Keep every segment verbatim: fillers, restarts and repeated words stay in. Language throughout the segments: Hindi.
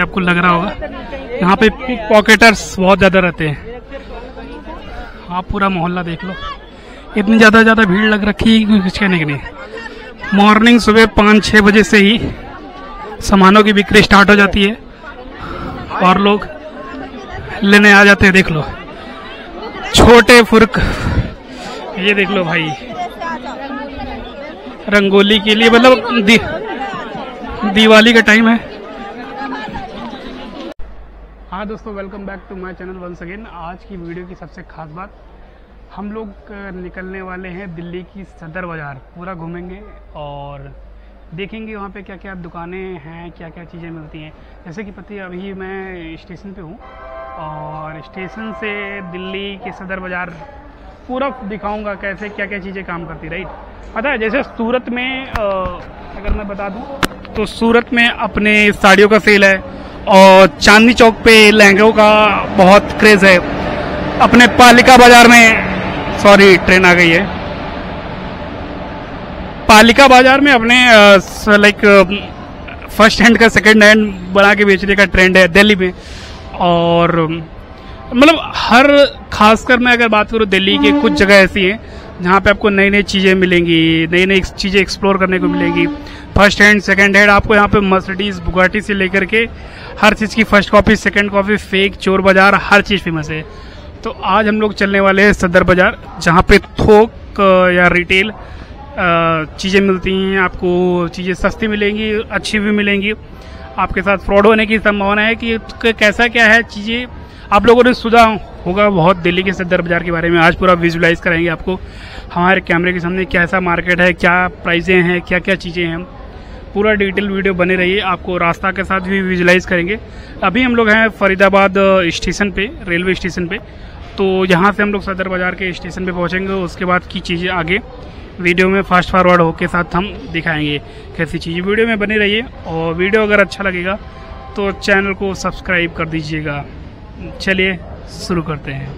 आपको लग रहा होगा यहाँ पे पिक पॉकेटर्स बहुत ज्यादा रहते हैं। आप पूरा मोहल्ला देख लो, इतनी ज्यादा ज्यादा भीड़ लग रखी है कुछ कहने के लिए। मॉर्निंग सुबह पाँच छः बजे से ही सामानों की बिक्री स्टार्ट हो जाती है और लोग लेने आ जाते हैं। देख लो छोटे फुर्क, ये देख लो भाई, रंगोली के लिए मतलब दी, दिवाली का टाइम है। हाँ दोस्तों, welcome back to my channel once again. आज की वीडियो की सबसे खास बात, हम लोग निकलने वाले हैं दिल्ली की सदर बाज़ार, पूरा घूमेंगे और देखेंगे वहाँ पे क्या क्या दुकानें हैं, क्या क्या चीज़ें मिलती हैं। जैसे कि पति अभी मैं स्टेशन पे हूँ और स्टेशन से दिल्ली के सदर बाज़ार पूरा दिखाऊंगा कैसे क्या क्या चीज़ें काम करती। राइट, पता है जैसे सूरत में आ, अगर मैं बता दूँ तो सूरत में अपने साड़ियों का सेल है और चांदनी चौक पे लहंगों का बहुत क्रेज़ है। अपने पालिका बाज़ार में, सॉरी ट्रेन आ गई है, पालिका बाज़ार में अपने लाइक फर्स्ट हैंड का सेकंड हैंड बना के बेचने का ट्रेंड है दिल्ली में। और मतलब हर, खासकर मैं अगर बात करूँ दिल्ली के, कुछ जगह ऐसी हैं जहाँ पे आपको नई नई चीज़ें मिलेंगी, नई नई चीज़ें एक्सप्लोर करने को मिलेंगी। फर्स्ट हैंड सेकंड हैंड आपको यहाँ पे मर्सिडीज बुगाटी से लेकर के हर चीज़ की first copy second copy, fake, चोर बाज़ार, हर चीज़ फेमस है। तो आज हम लोग चलने वाले हैं सदर बाज़ार, जहाँ पे थोक या रिटेल चीज़ें मिलती हैं। आपको चीज़ें सस्ती मिलेंगी, अच्छी भी मिलेंगी। आपके साथ फ्रॉड होने की संभावना है कि कैसा क्या है चीज़ें। आप लोगों ने सुना होगा बहुत दिल्ली के सदर बाज़ार के बारे में। आज पूरा विजुलाइज कराएंगे आपको हमारे कैमरे के सामने, कैसा मार्केट है, क्या प्राइजें हैं, क्या क्या चीज़ें हैं। पूरा डिटेल वीडियो बने रहिए, आपको रास्ता के साथ भी विजुलाइज करेंगे। अभी हम लोग हैं फरीदाबाद स्टेशन पे, रेलवे स्टेशन पे। तो यहाँ से हम लोग सदर बाज़ार के स्टेशन पे पहुँचेंगे, उसके बाद की चीज़ें आगे वीडियो में फास्ट फॉरवर्ड होके साथ हम दिखाएंगे कैसी चीज़ें। वीडियो में बने रहिए और वीडियो अगर अच्छा लगेगा तो चैनल को सब्सक्राइब कर दीजिएगा। चलिए शुरू करते हैं।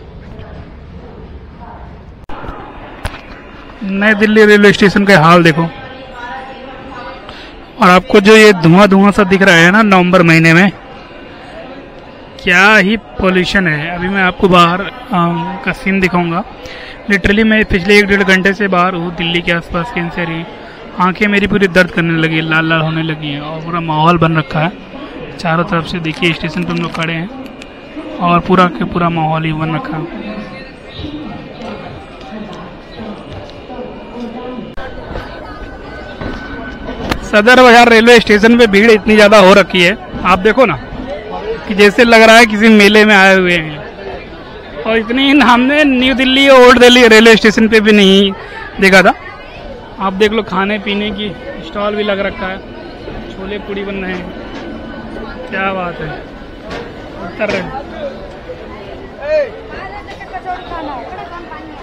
नई दिल्ली रेलवे स्टेशन का हाल देखो। और आपको जो ये धुआं धुआं सा दिख रहा है ना, नवंबर महीने में क्या ही पोल्यूशन है। अभी मैं आपको बाहर आ, का सीन दिखाऊंगा। लिटरली मैं पिछले एक डेढ़ घंटे से बाहर हूँ, दिल्ली के आसपास के इनसे रही। आंखें मेरी पूरी दर्द करने लगी, लाल लाल होने लगी है और पूरा माहौल बन रखा है चारों तरफ से। देखिए स्टेशन पर हम लोग खड़े हैं और पूरा के पूरा माहौल ही बन रखा है। सदर बाजार रेलवे स्टेशन पे भीड़ इतनी ज़्यादा हो रखी है, आप देखो ना कि जैसे लग रहा है किसी मेले में आए हुए हैं। और इतनी हमने न्यू दिल्ली और ओल्ड दिल्ली रेलवे स्टेशन पे भी नहीं देखा था। आप देख लो, खाने पीने की स्टॉल भी लग रखा है, छोले पूड़ी बन रहे हैं। क्या बात है, उतर रहे हैं।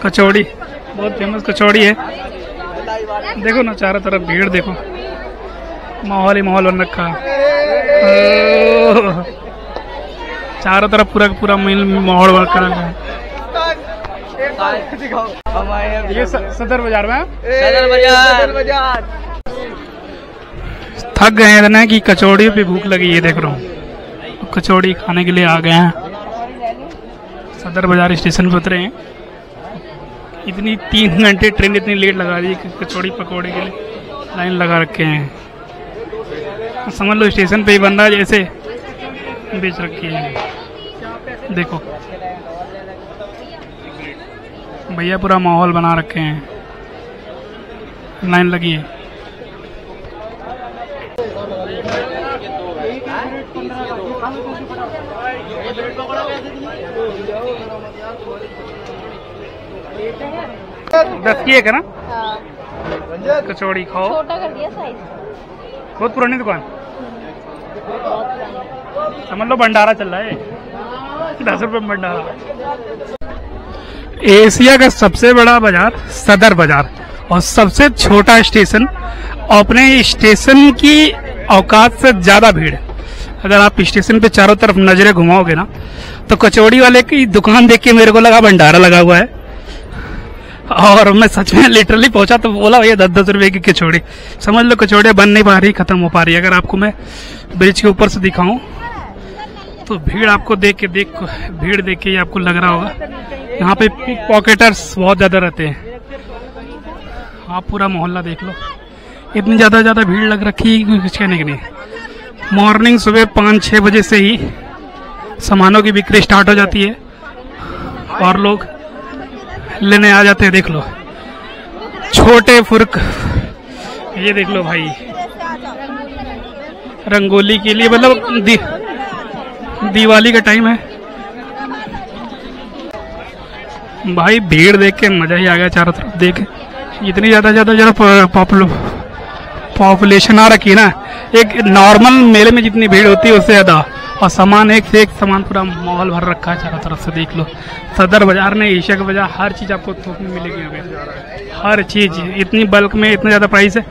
कचौड़ी बहुत फेमस कचौड़ी है। देखो ना चारों तरफ भीड़, देखो माहौल ही माहौल बन रखा है। चारों तरफ पूरा पूरा माहौल वर्क कर रहा है। ये सदर बाजार में, सदर बाजार थक गए हैं ना कि कचौड़ी पे भूख लगी है। देख रहा हूँ कचौड़ी खाने के लिए आ गए हैं। सदर बाजार स्टेशन पर उतरे हैं। इतनी तीन घंटे ट्रेन इतनी लेट लगा दी कि कचौड़ी पकौड़े के लिए लाइन लगा रखे हैं। समझ लो स्टेशन पे ही बन रहा है, जैसे बेच रखी है। देखो भैया पूरा माहौल बना रखे हैं, लाइन लगी है। दस की एक है ना कचौड़ी, खाओ। बहुत पुरानी दुकान, समझ लो भंडारा चल रहा है, दस रुपये में भंडारा। एशिया का सबसे बड़ा बाजार सदर बाजार और सबसे छोटा स्टेशन, और अपने स्टेशन की औकात से ज्यादा भीड़। अगर आप स्टेशन पे चारों तरफ नजरें घुमाओगे ना तो कचौड़ी वाले की दुकान देख के मेरे को लगा भंडारा लगा हुआ है। और मैं सच में लिटरली पहुंचा तो बोला भैया दस दस रुपए की कचौड़ी। समझ लो कचौड़ियाँ बन नहीं पा रही, खत्म हो पा रही। अगर आपको मैं ब्रिज के ऊपर से दिखाऊं तो भीड़ आपको देख के देख भीड़ देख के आपको लग रहा होगा यहाँ पे पिक पॉकेटर्स बहुत ज्यादा रहते हैं। आप पूरा मोहल्ला देख लो, इतनी ज्यादा ज्यादा भीड़ लग रखी है कुछ कहने के लिए। मॉर्निंग सुबह पाँच छः बजे से ही सामानों की बिक्री स्टार्ट हो जाती है और लोग लेने आ जाते हैं। देख लो छोटे फुर्क, ये देख लो भाई, रंगोली के लिए मतलब दी, दिवाली का टाइम है भाई। भीड़ देख के मजा ही आ गया, चारों तरफ देख इतनी ज्यादा ज्यादा ज्यादा पॉपुलेशन आ रखी है ना। एक नॉर्मल मेले में जितनी भीड़ होती है उससे ज्यादा, और सामान एक से एक सामान पूरा माहौल भर रखा है चारों तरफ से। देख लो सदर बाजार ने ईशा का बाजार, हर चीज आपको थोक में मिलेगी हमें, हर चीज इतनी बल्क में, इतना ज्यादा प्राइस है।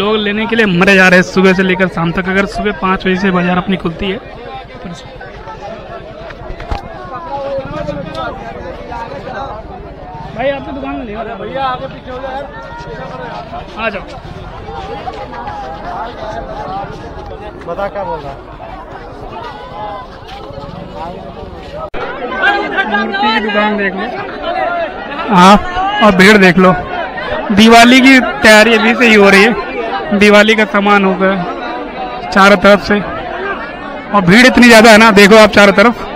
लोग लेने के लिए मरे जा रहे हैं सुबह से लेकर शाम तक। अगर सुबह पाँच बजे से बाजार अपनी खुलती है भाई। आपकी दुकान में नहीं भैया, आगे पीछे हो जाए, आ जाओ। बता क्या बोल रहा है। मूर्ति की दुकान देख लो आप, और भीड़ देख लो। दिवाली की तैयारी अभी से ही हो रही है, दिवाली का सामान हो गया चारों तरफ से, और भीड़ इतनी ज्यादा है ना। देखो आप चारों तरफ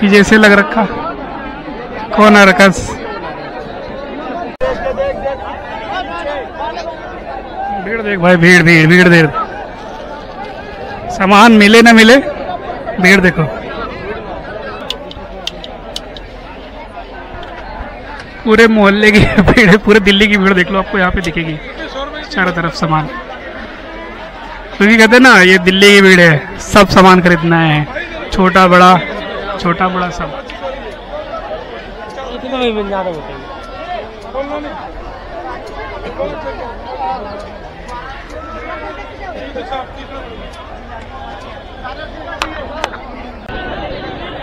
कि जैसे लग रखा कौन आ रखा। भीड़ देख भाई, भीड़ भीड़ भीड़ देख, सामान मिले ना मिले, भीड़ देखो। पूरे मोहल्ले की भीड़, पूरे दिल्ली की भीड़ देख लो, आपको यहाँ पे दिखेगी चारों तरफ सामान। क्योंकि कहते हैं ना ये दिल्ली की भीड़ है, सब सामान खरीदना है, छोटा बड़ा, छोटा बड़ा सब।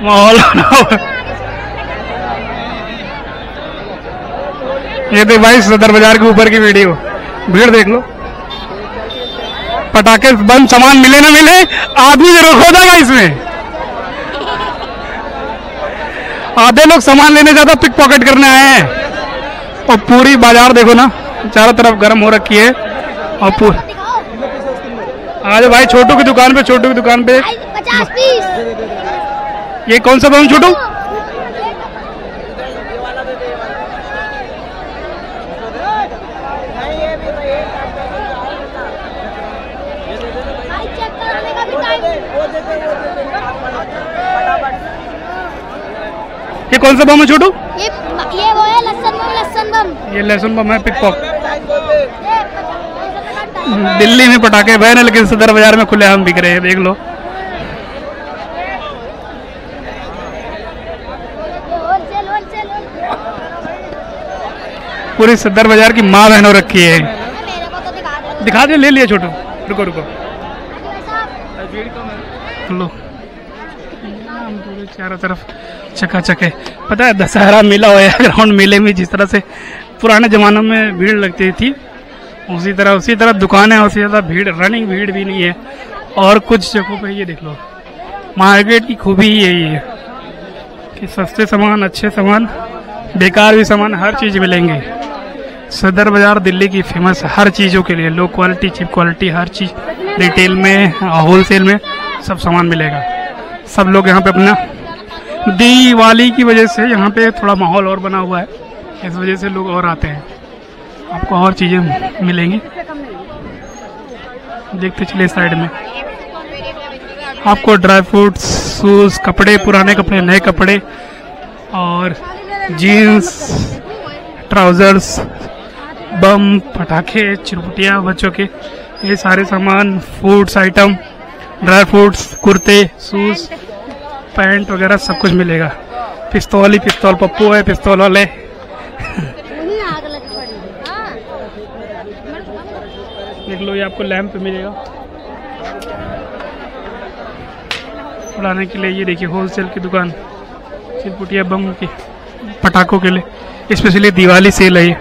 माहौल ये देख भाई, सदर बाजार के ऊपर की वीडियो, भीड़ देख लो। पटाखे बम सामान मिले ना मिले, आदमी जरूर खो जाएगा इसमें। आधे लोग सामान लेने ज्यादा पिक पॉकेट करने आए हैं। और पूरी बाजार देखो ना, चारों तरफ गर्म हो रखी है। और पूरी आज भाई छोटू की दुकान पे, छोटू की दुकान पे ये कौन सा बम छोटू? ये कौन सा बम है छोटू? ये ये वो है लहसुन बम, लहसुन बम। ये लहसुन बम है पिकपॉकेट। दिल्ली में पटाखे बह रहे लेकिन सदर बाजार में खुलेआम बिक रहे हैं, देख लो। पूरी सदर बाजार की माँ बहन हो रखी है। दिखा दे, ले लिया छोटू, रुको रुको। लो चारों तरफ चकाचक है। पता है दशहरा मेला हो या ग्राउंड मेले में जिस तरह से पुराने जमानों में भीड़ लगती थी, उसी तरह उसी तरह दुकानें, उसी तरह भीड़, रनिंग भीड़ भी नहीं है। और कुछ जगहों पे ये देख लो, मार्केट की खूबी ही यही है कि सस्ते सामान, अच्छे सामान, बेकार भी सामान, हर चीज़ मिलेंगे। सदर बाजार दिल्ली की फेमस हर चीज़ों के लिए, लो क्वालिटी, चीप क्वालिटी, हर चीज़ रिटेल में, होलसेल में सब सामान मिलेगा। सब लोग यहाँ पे अपना दिवाली की वजह से यहाँ पे थोड़ा माहौल और बना हुआ है, इस वजह से लोग और आते हैं। आपको और चीज़ें मिलेंगी, देखते चले साइड में। आपको ड्राई फ्रूट्स, शूज़, कपड़े, पुराने कपड़े, नए कपड़े, और जीन्स, ट्राउज़र्स, बम, पटाखे, चिरपुटियाँ बच्चों के, ये सारे सामान, फूड्स आइटम, ड्राई फ्रूट्स, कुर्ते, शूज़, पैंट वगैरह सब कुछ मिलेगा। पिस्तौल ही पिस्तौल, पप्पू है पिस्तौल वाले। देख लो ये आपको लैंप मिलेगा उड़ाने के लिए। ये देखिए होलसेल की दुकान, चिरपुटिया, बम की, पटाखों के लिए स्पेशली दिवाली सेल है ये।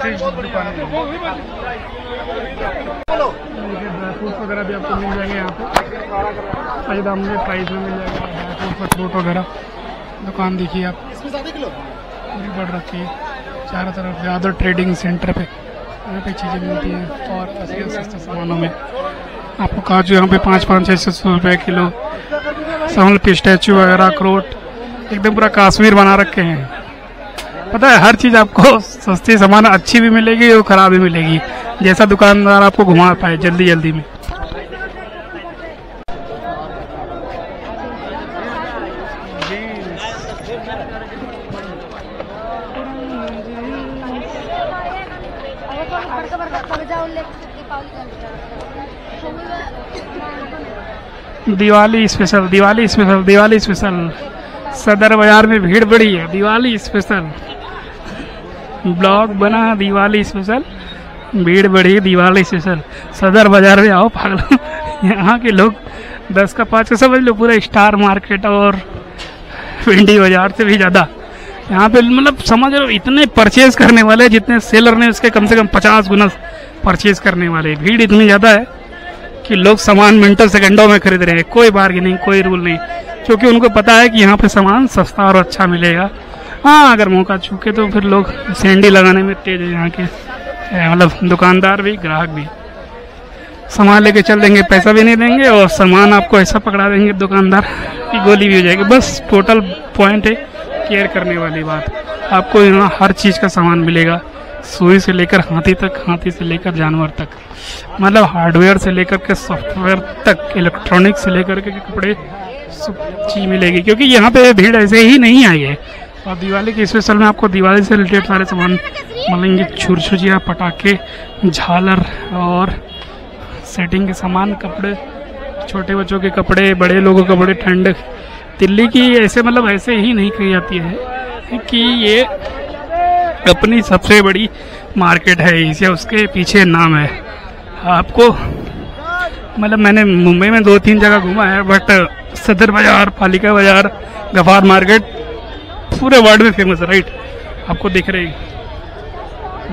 अच्छी दुकान है। ड्राई फ्रूट्स वगैरह भी आपको मिल जाएंगे यहाँ पे, शायद हमने प्राइस में मिल जाएगा ड्राई फ्रूट्स अखरोट वगैरह। दुकान देखिए आप, पूरी बढ़ रखी है चारों तरफ, ज़्यादा ट्रेडिंग सेंटर पे यहाँ पे चीज़ें मिलती हैं और फसलें सस्ते सामानों में आपको काजू यहाँ पे पाँच पाँच छः सौ सौ रुपये किलो, समल पिस्टैचू वगैरह अखरोट, एकदम पूरा कश्मीर बना रखे हैं। पता है हर चीज़ आपको सस्ती सामान अच्छी भी मिलेगी और ख़राब भी मिलेगी, जैसा दुकानदार आपको घुमा पाए जल्दी जल्दी में। Diwali special, Diwali special, Diwali special. Sadar Bazaar में भीड़ बड़ी है, दिवाली स्पेशल ब्लॉग बना, दिवाली स्पेशल भीड़ बड़ी, दिवाली स्पेशल सदर बाजार में आओ पागल। यहाँ के लोग दस का पाँच का समझ लो, पूरा स्टार मार्केट और भिंडी बाजार से भी ज़्यादा यहाँ पे, मतलब समझ लो इतने परचेज करने वाले हैं जितने सेलर ने उसके कम से कम पचास गुना परचेज करने वाले। भीड़ इतनी ज़्यादा है कि लोग सामान मिनटों सेकंडों में खरीद रहे हैं, कोई बार्गेनिंग कोई रूल नहीं, क्योंकि उनको पता है कि यहाँ पे सामान सस्ता और अच्छा मिलेगा। हाँ अगर मौका चूके तो फिर लोग सेंडी लगाने में तेज है यहाँ के, मतलब दुकानदार भी ग्राहक भी। सामान लेके चल देंगे, पैसा भी नहीं देंगे और सामान आपको ऐसा पकड़ा देंगे दुकानदार की गोली भी हो जाएगी। बस टोटल पॉइंट है केयर करने वाली बात, आपको यहाँ हर चीज़ का सामान मिलेगा, सुई से लेकर हाथी तक, हाथी से लेकर जानवर तक, मतलब हार्डवेयर से लेकर के सॉफ्टवेयर तक, इलेक्ट्रॉनिक से लेकर के कपड़े, सब चीज़ मिलेगी। क्योंकि यहाँ पे भीड़ ऐसे ही नहीं आई है। और दिवाली के स्पेशल में आपको दिवाली से रिलेटेड सारे सामान मिलेंगे, छुरछुरिया, पटाखे, झालर और सेटिंग के सामान, कपड़े, छोटे बच्चों के कपड़े, बड़े लोगों के कपड़े। ठंड दिल्ली की ऐसे मतलब ऐसे ही नहीं कही जाती है कि ये अपनी सबसे बड़ी मार्केट है, इसे उसके पीछे नाम है। आपको मतलब मैंने मुंबई में दो तीन जगह घूमा है, बट सदर बाज़ार, पालिका बाज़ार, गफार मार्केट पूरे वर्ल्ड में फेमस है। राइट, आपको दिख रही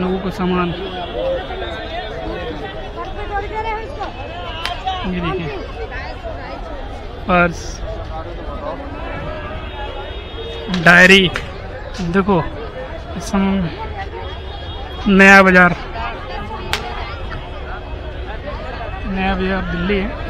लोगों को सामान, ये देखिए पर्स, डायरी, देखो नया बाजार, नया बाजार दिल्ली है।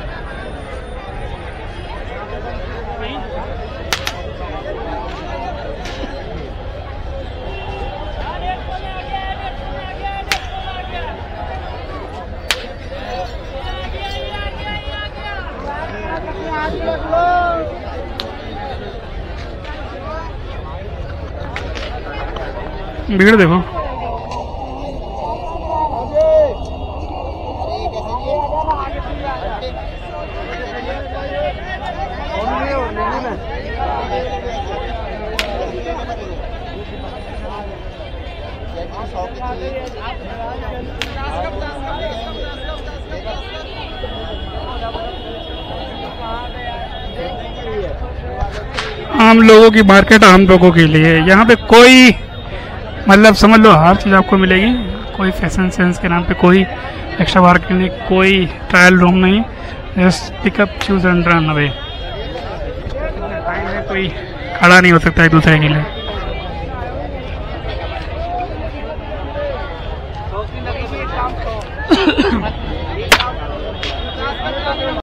भीड़ देखो, आम लोगों की मार्केट आम लोगों के लिए। यहाँ पे कोई मतलब समझ लो हर चीज़ आपको मिलेगी, कोई फैशन सेंस के नाम पे कोई एक्स्ट्रा बार्गेनिंग नहीं, कोई ट्रायल रूम नहीं, just pickup choose and run away. कोई खड़ा नहीं हो सकता एक दूसरे के लिए।